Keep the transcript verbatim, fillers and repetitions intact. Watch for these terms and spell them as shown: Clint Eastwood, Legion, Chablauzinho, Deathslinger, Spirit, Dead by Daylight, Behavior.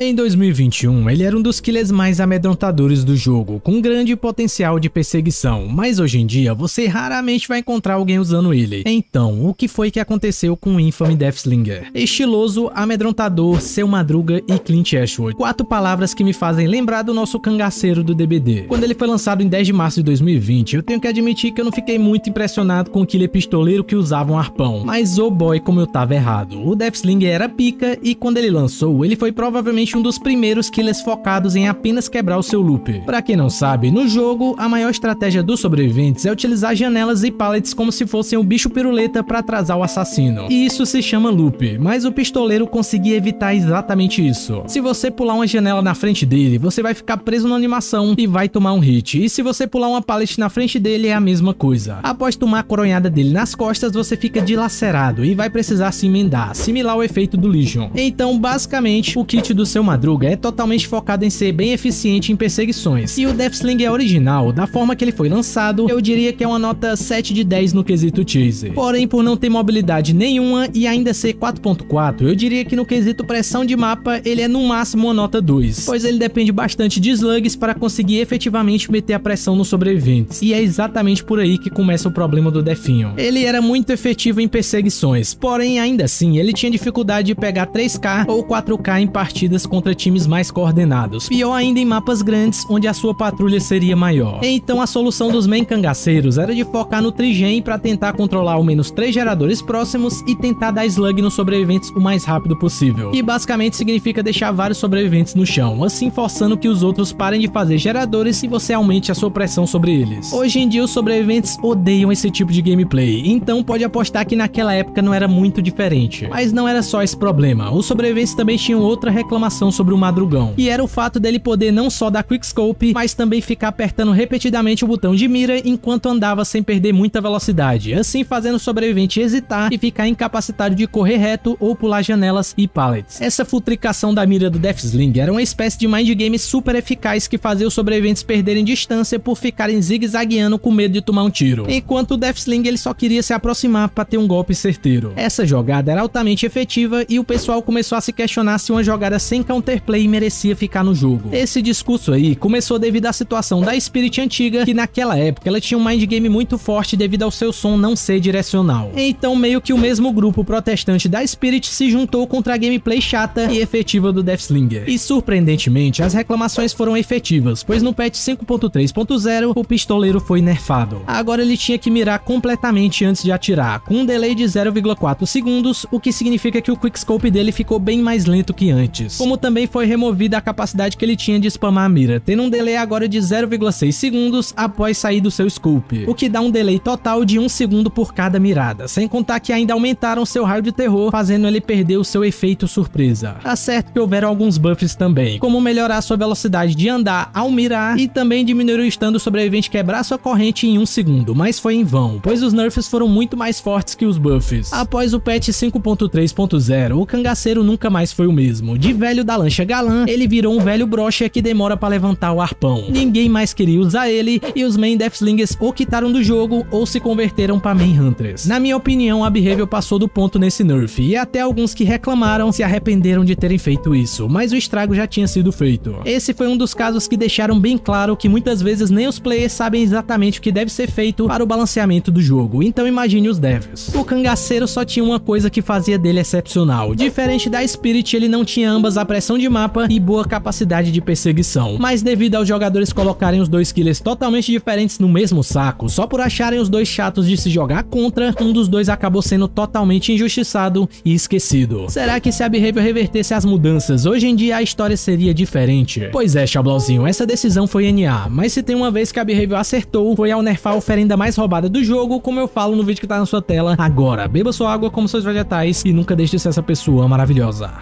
Em dois mil e vinte e um, ele era um dos killers mais amedrontadores do jogo, com grande potencial de perseguição, mas hoje em dia você raramente vai encontrar alguém usando ele. Então, o que foi que aconteceu com o infame Deathslinger? Estiloso, amedrontador, seu Madruga e Clint Eastwood. Quatro palavras que me fazem lembrar do nosso cangaceiro do D B D. Quando ele foi lançado em dez de março de dois mil e vinte, eu tenho que admitir que eu não fiquei muito impressionado com o killer pistoleiro que usava um arpão, mas oh boy como eu tava errado. O Deathslinger era pica e quando ele lançou, ele foi provavelmente um dos primeiros killers focados em apenas quebrar o seu loop. Pra quem não sabe, no jogo, a maior estratégia dos sobreviventes é utilizar janelas e pallets como se fossem um bicho piruleta pra atrasar o assassino. E isso se chama loop, mas o pistoleiro conseguia evitar exatamente isso. Se você pular uma janela na frente dele, você vai ficar preso na animação e vai tomar um hit. E se você pular uma pallet na frente dele, é a mesma coisa. Após tomar a coronhada dele nas costas, você fica dilacerado e vai precisar se emendar, similar ao efeito do Legion. Então, basicamente, o kit do seu Madruga é totalmente focado em ser bem eficiente em perseguições, e o Deathslinger original, da forma que ele foi lançado, eu diria que é uma nota sete de dez no quesito Chase. Porém, por não ter mobilidade nenhuma e ainda ser quatro ponto quatro, eu diria que no quesito pressão de mapa, ele é no máximo uma nota dois, pois ele depende bastante de slugs para conseguir efetivamente meter a pressão nos sobreviventes, e é exatamente por aí que começa o problema do Definho. Ele era muito efetivo em perseguições, porém ainda assim, ele tinha dificuldade de pegar três K ou quatro K em partidas contra times mais coordenados, pior ainda em mapas grandes onde a sua patrulha seria maior. Então a solução dos main cangaceiros era de focar no trigen para tentar controlar ao menos três geradores próximos e tentar dar slug nos sobreviventes o mais rápido possível, que basicamente significa deixar vários sobreviventes no chão, assim forçando que os outros parem de fazer geradores e você aumente a sua pressão sobre eles. Hoje em dia os sobreviventes odeiam esse tipo de gameplay, então pode apostar que naquela época não era muito diferente. Mas não era só esse problema, os sobreviventes também tinham outra reclamação sobre o Madrugão, e era o fato dele poder não só dar quickscope, mas também ficar apertando repetidamente o botão de mira enquanto andava sem perder muita velocidade, assim fazendo o sobrevivente hesitar e ficar incapacitado de correr reto ou pular janelas e pallets. Essa futricação da mira do Deathslinger era uma espécie de mind game super eficaz que fazia os sobreviventes perderem distância por ficarem zigue-zagueando com medo de tomar um tiro, enquanto o Deathslinger ele só queria se aproximar para ter um golpe certeiro. Essa jogada era altamente efetiva e o pessoal começou a se questionar se uma jogada sem counterplay merecia ficar no jogo. Esse discurso aí começou devido à situação da Spirit antiga, que naquela época ela tinha um mind game muito forte devido ao seu som não ser direcional. Então meio que o mesmo grupo protestante da Spirit se juntou contra a gameplay chata e efetiva do Deathslinger. E surpreendentemente as reclamações foram efetivas, pois no patch cinco ponto três ponto zero o pistoleiro foi nerfado. Agora ele tinha que mirar completamente antes de atirar, com um delay de zero vírgula quatro segundos, o que significa que o quickscope dele ficou bem mais lento que antes. Como também foi removida a capacidade que ele tinha de spamar a mira, tendo um delay agora de zero vírgula seis segundos após sair do seu scope, o que dá um delay total de um segundo por cada mirada, sem contar que ainda aumentaram seu raio de terror, fazendo ele perder o seu efeito surpresa. Tá certo que houveram alguns buffs também, como melhorar sua velocidade de andar ao mirar e também diminuir o stun do sobrevivente quebrar sua corrente em um segundo, mas foi em vão, pois os nerfs foram muito mais fortes que os buffs. Após o patch cinco ponto três ponto zero, o cangaceiro nunca mais foi o mesmo. De velho da lancha galã, ele virou um velho brocha que demora pra levantar o arpão. Ninguém mais queria usar ele e os main Deathslingers ou quitaram do jogo ou se converteram pra main hunters. Na minha opinião, a Behavior passou do ponto nesse nerf e até alguns que reclamaram se arrependeram de terem feito isso, mas o estrago já tinha sido feito. Esse foi um dos casos que deixaram bem claro que muitas vezes nem os players sabem exatamente o que deve ser feito para o balanceamento do jogo, então imagine os devs. O cangaceiro só tinha uma coisa que fazia dele excepcional. Diferente da Spirit, ele não tinha ambas a pressão de mapa e boa capacidade de perseguição, mas devido aos jogadores colocarem os dois killers totalmente diferentes no mesmo saco, só por acharem os dois chatos de se jogar contra, um dos dois acabou sendo totalmente injustiçado e esquecido. Será que se a Behavior revertesse as mudanças, hoje em dia a história seria diferente? Pois é, Chablauzinho, essa decisão foi N A, mas se tem uma vez que a Behavior acertou, foi ao nerfar a oferenda mais roubada do jogo, como eu falo no vídeo que tá na sua tela agora. Beba sua água, como seus vegetais e nunca deixe de ser essa pessoa maravilhosa.